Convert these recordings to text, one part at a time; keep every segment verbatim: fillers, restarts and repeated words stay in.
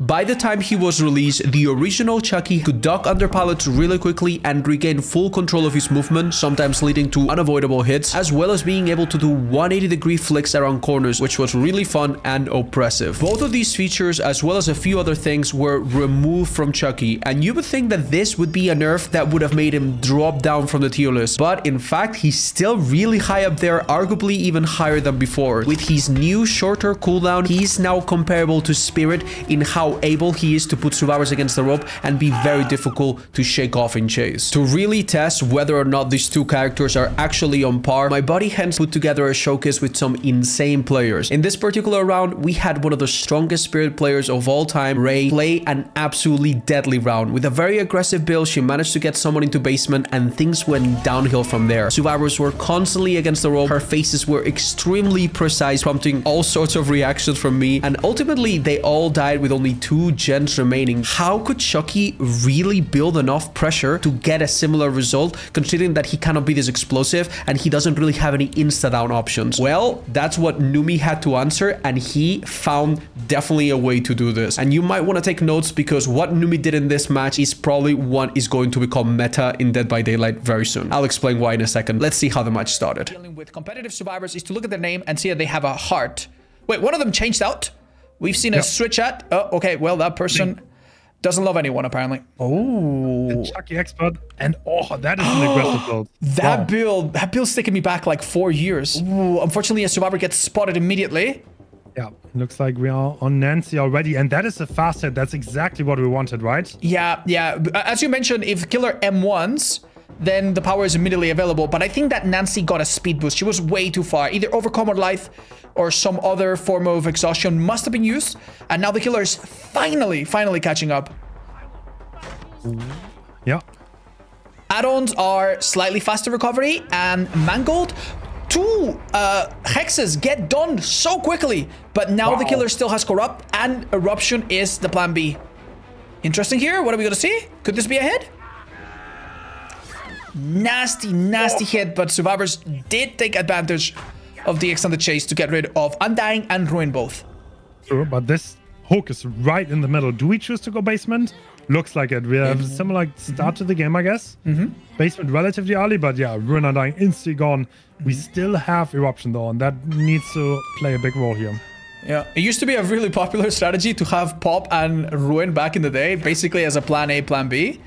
By the time he was released, the original Chucky could duck under pallets really quickly and regain full control of his movement, sometimes leading to unavoidable hits, as well as being able to do one hundred eighty degree flicks around corners, which was really fun and oppressive. Both of these features, as well as a few other things, were removed from Chucky, and you would think that this would be a nerf that would have made him drop down from the tier list, but in fact, he's still really high up there, arguably even higher than before. With his new shorter cooldown, he's now comparable to Spirit in how How able he is to put survivors against the rope and be very difficult to shake off in chase. To really test whether or not these two characters are actually on par, my buddy Hens put together a showcase with some insane players. In this particular round, we had one of the strongest Spirit players of all time, Rey, play an absolutely deadly round. With a very aggressive build, she managed to get someone into basement and things went downhill from there. Survivors were constantly against the rope, her faces were extremely precise, prompting all sorts of reactions from me, and ultimately they all died with only two gens remaining. How could Chucky really build enough pressure to get a similar result, considering that he cannot be this explosive and he doesn't really have any insta-down options? Well, that's what Numi had to answer, and he found definitely a way to do this. And you might want to take notes, because what Numi did in this match is probably what is going to become meta in Dead by Daylight very soon. I'll explain why in a second. Let's see how the match started. Dealing with competitive survivors is to look at their name and see that they have a heart. Wait, one of them changed out? We've seen a yep. switch at. Oh, okay. Well, that person doesn't love anyone, apparently. Oh. Chucky expert. And oh, that is an aggressive build. That wow. build, that build's taking me back like four years. Ooh, unfortunately, a survivor gets spotted immediately. Yeah, looks like we are on Nancy already. And that is a fast hit. That's exactly what we wanted, right? Yeah, yeah. As you mentioned, if killer M ones, then the power is immediately available. But I think that Nancy got a speed boost. She was way too far. Either overcome or life or some other form of exhaustion must have been used. And now the killer is finally, finally catching up. Yeah. Add-ons are slightly faster recovery and mangled. Two uh, hexes get done so quickly. But now wow. the killer still has Corrupt, and Eruption is the plan B. Interesting here. What are we going to see? Could this be a hit? Nasty, nasty hit, but survivors did take advantage of the extended chase to get rid of Undying and Ruin both. Sure, but this hook is right in the middle. Do we choose to go basement? Looks like it. We have a similar start to the game, I guess. Mm-hmm. Basement relatively early, but yeah, Ruin and Undying instantly gone. We still have Eruption though, and that needs to play a big role here. Yeah, it used to be a really popular strategy to have Pop and Ruin back in the day, basically as a plan A, plan B.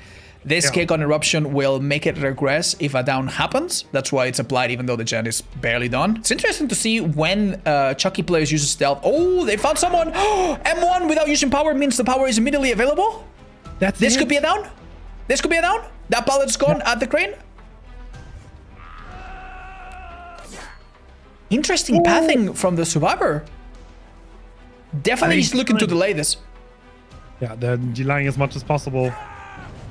This yeah. kick on Eruption will make it regress if a down happens. That's why it's applied, even though the gen is barely done. It's interesting to see when uh, Chucky players use stealth. Oh, they found someone. M one without using power means the power is immediately available. That's this it. could be a down. This could be a down. That pallet's gone yeah. at the crane. Interesting Ooh. pathing from the survivor. Definitely he's looking to delay this. Yeah, they're delaying as much as possible.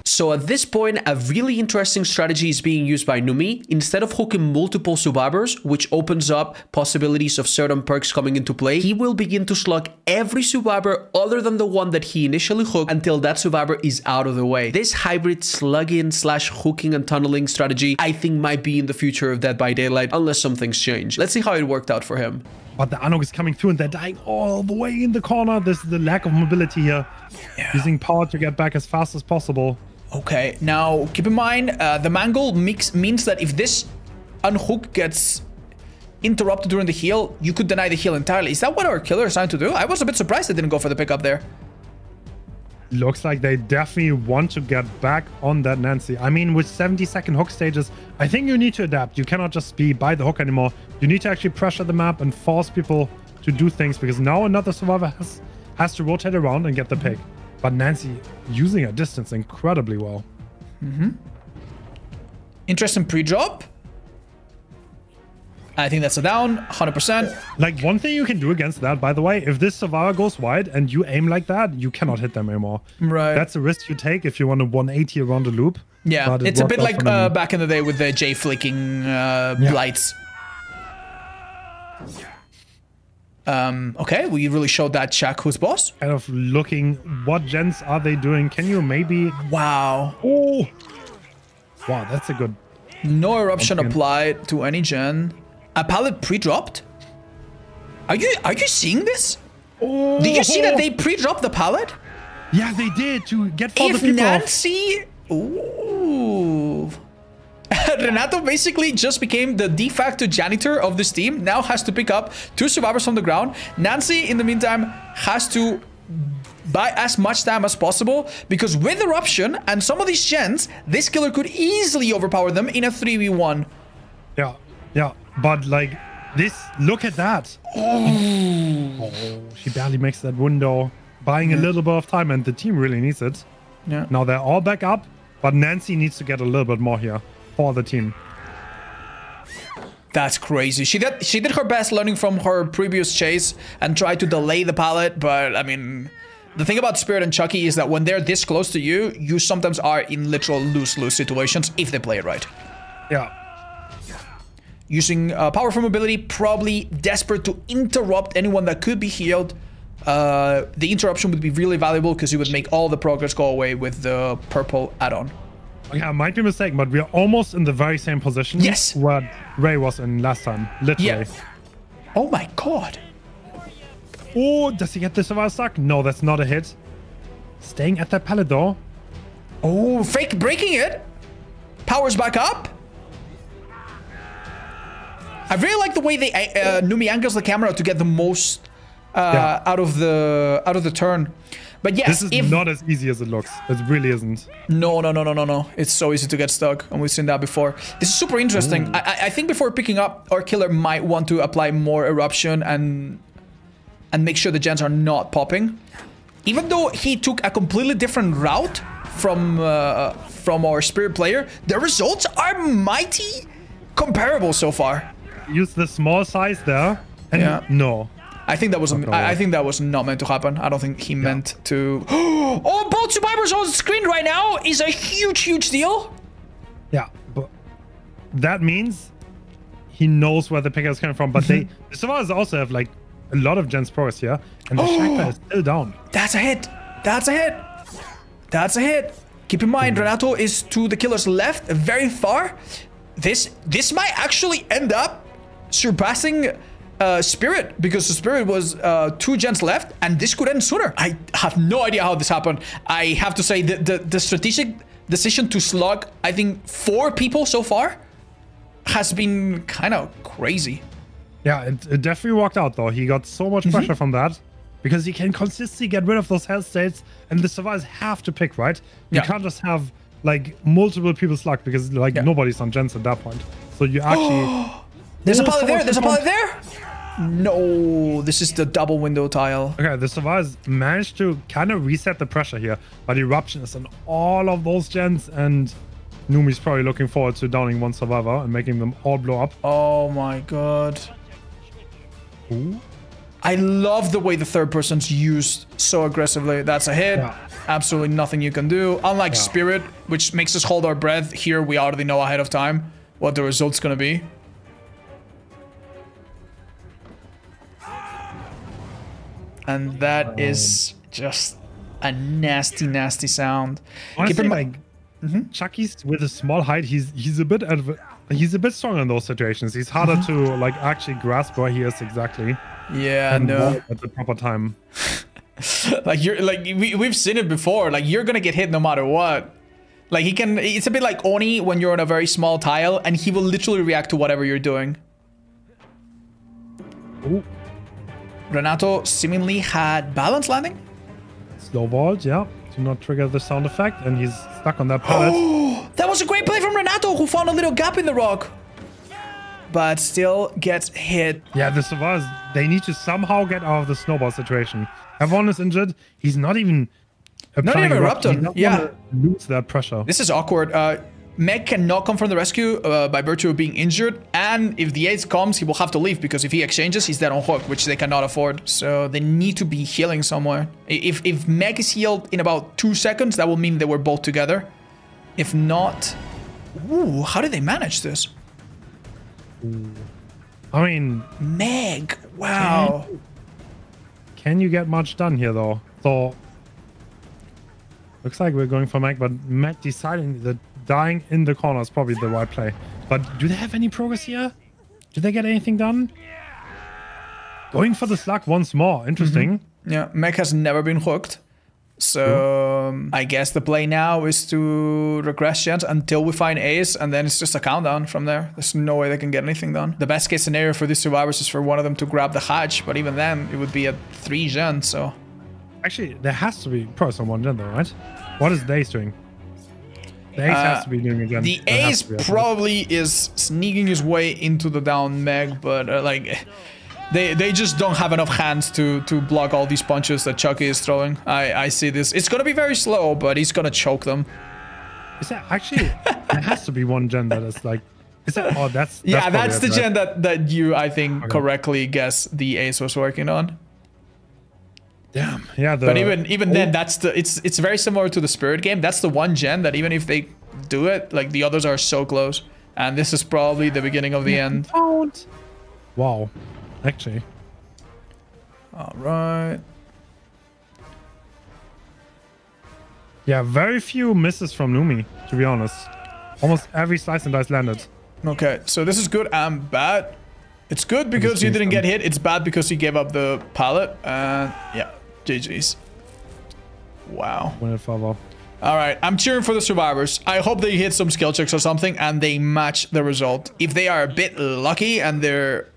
So at this point, a really interesting strategy is being used by Numi. Instead of hooking multiple survivors, which opens up possibilities of certain perks coming into play, he will begin to slug every survivor other than the one that he initially hooked until that survivor is out of the way. This hybrid slugging slash hooking and tunneling strategy, I think, might be in the future of Dead by Daylight, unless some things change. Let's see how it worked out for him. But the Anok is coming through and they're dying all the way in the corner. This is the lack of mobility here. Yeah. Using power to get back as fast as possible. Okay, now keep in mind uh, the mangle mix means that if this unhook gets interrupted during the heal, you could deny the heal entirely. Is that what our killer is trying to do? I was a bit surprised they didn't go for the pickup there. Looks like they definitely want to get back on that Nancy. I mean, with seventy second hook stages, I think you need to adapt. You cannot just be by the hook anymore. You need to actually pressure the map and force people to do things, because now another survivor has, has to rotate around and get the pick. But Nancy using her distance incredibly well. Mm-hmm. Interesting pre-drop. I think that's a down, one hundred percent. Like, one thing you can do against that, by the way, if this survivor goes wide and you aim like that, you cannot hit them anymore. Right. That's a risk you take if you want to one eighty around the loop. Yeah, it it's a bit like uh, back in the day with the J-flicking uh, yeah. blights. Um, okay, we really showed that Chuck who's boss. Kind of looking, what gens are they doing? Can you maybe... Wow. Oh! Wow, that's a good... No eruption opinion. applied to any gen. A pallet pre-dropped? Are you, are you seeing this? Oh. Did you see that they pre-dropped the pallet? Yeah, they did to get all the people. If Nancy, ooh. Renato basically just became the de facto janitor of this team. Now has to pick up two survivors from the ground. Nancy, in the meantime, has to buy as much time as possible, because with Eruption and some of these gens, this killer could easily overpower them in a three v one. Yeah, yeah, but like this, look at that. Oh, she barely makes that window, buying yeah. a little bit of time, and the team really needs it. Yeah. Now they're all back up, but Nancy needs to get a little bit more here for the team. That's crazy. She did, she did her best learning from her previous chase and tried to delay the pallet, but I mean, the thing about Spirit and Chucky is that when they're this close to you, you sometimes are in literal lose-lose situations if they play it right. Yeah. Using uh, power from ability, probably desperate to interrupt anyone that could be healed. Uh, the interruption would be really valuable because it would make all the progress go away with the purple add-on. Yeah, I might be mistaken, but we're almost in the very same position yes. where Rey was in last time, literally. Yeah. Oh my god. Oh, does he get the survivor stuck? No, that's not a hit. Staying at that pallet door. Oh, fake breaking it. Powers back up. I really like the way they uh, Numi angles the camera to get the most uh, yeah. out of the out of the turn. But yes, this is if... not as easy as it looks. It really isn't. No, no, no, no, no, no. It's so easy to get stuck, and we've seen that before. This is super interesting. I, I think before picking up, our killer might want to apply more eruption and. and make sure the gens are not popping. Even though he took a completely different route from uh, from our Spirit player, the results are mighty comparable so far. Use the small size there. And yeah. No. I think that was a, I, I think that was not meant to happen. I don't think he yeah. meant to. Oh, both survivors on screen right now is a huge, huge deal. Yeah, but that means he knows where the picker is coming from. But they the survivors also have like a lot of gens progress here, and the oh, Shaker is still down. That's a hit. That's a hit. That's a hit. Keep in mind, Renato is to the killer's left, very far. This this might actually end up surpassing uh, Spirit, because the Spirit was uh, two gens left, and this could end sooner. I have no idea how this happened. I have to say, the, the, the strategic decision to slug, I think, four people so far has been kind of crazy. Yeah, it, it definitely worked out, though. He got so much pressure mm-hmm. from that, because he can consistently get rid of those health states, and the survivors have to pick, right? You yeah. can't just have, like, multiple people slug, because, like, yeah. nobody's on gens at that point. So you actually... There's a pallet there! There's a pallet there! No, this is the double window tile. Okay, the survivors managed to kind of reset the pressure here, but Eruption is on all of those gens, and... Numi's probably looking forward to downing one survivor and making them all blow up. Oh my god. Ooh. I love the way the third person's used so aggressively. That's a hit. Yeah. Absolutely nothing you can do. Unlike yeah. Spirit, which makes us hold our breath, here we already know ahead of time what the result's gonna be. And that um, is just a nasty, nasty sound. Honestly, like, mm-hmm. Chucky's with a small height, he's he's a bit adv He's a bit stronger in those situations. He's harder to like actually grasp where he is exactly. Yeah, no. At the proper time. like you're like we we've seen it before. Like you're gonna get hit no matter what. Like he can. It's a bit like Oni when you're on a very small tile, and he will literally react to whatever you're doing. Ooh. Renato seemingly had balance landing. Slow vault, yeah. Do not trigger the sound effect, and he's stuck on that pallet. That was a great play from Renato, who found a little gap in the rock, but still gets hit. Yeah, the survivors, they need to somehow get out of the snowball situation. Everyone is injured. He's not even applying not even eruption. Yeah, lose that pressure. This is awkward. Uh, Meg cannot come from the rescue uh, by virtue of being injured, and if the Ace comes, he will have to leave, because if he exchanges, he's dead on hook, which they cannot afford. So they need to be healing somewhere. If if Meg is healed in about two seconds, that will mean they were both together. If not, ooh, how did they manage this? I mean, Meg, wow. Can you, can you get much done here though? So looks like we're going for Meg, but Meg deciding that dying in the corner is probably the right play. But do they have any progress here? Did they get anything done? Going for the slug once more. Interesting. Mm-hmm. Yeah, Meg has never been hooked. So um, I guess the play now is to regress Jens until we find Ace, and then it's just a countdown from there. There's no way they can get anything done. The best case scenario for these survivors is for one of them to grab the hatch, but even then it would be a three Jens, so. Actually, there has to be probably someone Jens though, right? What is the Ace doing? The Ace uh, has to be doing again. The there Ace probably is sneaking his way into the down Meg, but uh, like... They, they just don't have enough hands to, to block all these punches that Chucky is throwing. I, I see this. It's going to be very slow, but he's going to choke them. Is that actually... there has to be one Jens that is like... Is that, oh, that's... Yeah, that's, that's the Jens that, that you, I think, okay. correctly guessed the Ace was working on. Damn. Yeah, the, but even even oh. then, that's the... It's, it's very similar to the Spirit game. That's the one Jens that even if they do it, like, the others are so close. And this is probably the beginning of the you end. Don't. Wow. Actually. All right. Yeah, very few misses from Numi, to be honest. Almost every slice and dice landed. Okay, so this is good and bad. It's good because you didn't get hit. It's bad because he gave up the pallet. And yeah, G G's. Wow. All right, I'm cheering for the survivors. I hope they hit some skill checks or something and they match the result. If they are a bit lucky and they're...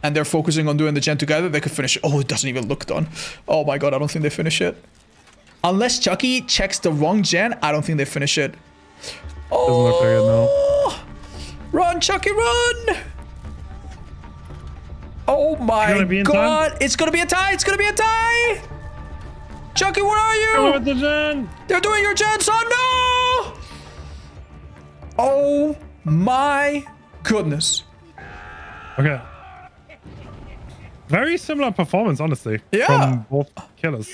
and they're focusing on doing the Jens together, they could finish. Oh, it doesn't even look done. Oh my god, I don't think they finish it. Unless Chucky checks the wrong Jens, I don't think they finish it. Oh, doesn't look good, no. Run, Chucky, run! Oh my god, it's gonna be a tie, it's gonna be a tie! Chucky, where are you? With the Jens. They're doing your Jens, son, no! Oh my goodness. Okay. Very similar performance, honestly, yeah. from both killers.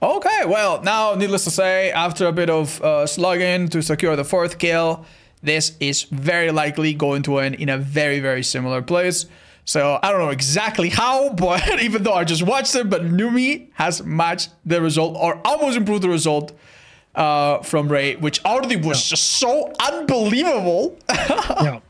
Okay, well, now, needless to say, after a bit of uh, slugging to secure the fourth kill, this is very likely going to end in a very, very similar place. So, I don't know exactly how, but even though I just watched it, but Numi has matched the result, or almost improved the result uh, from Rey, which already was yeah. just so unbelievable. yeah.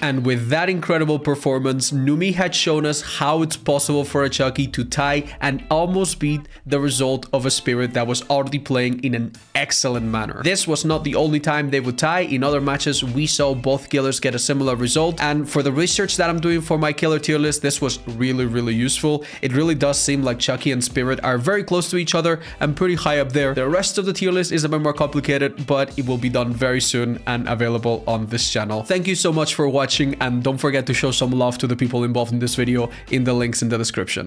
And with that incredible performance, Numi had shown us how it's possible for a Chucky to tie and almost beat the result of a Spirit that was already playing in an excellent manner. This was not the only time they would tie. In other matches, we saw both killers get a similar result. And for the research that I'm doing for my killer tier list, this was really, really useful. It really does seem like Chucky and Spirit are very close to each other and pretty high up there. The rest of the tier list is a bit more complicated, but it will be done very soon and available on this channel. Thank you so much for watching, and don't forget to show some love to the people involved in this video in the links in the description.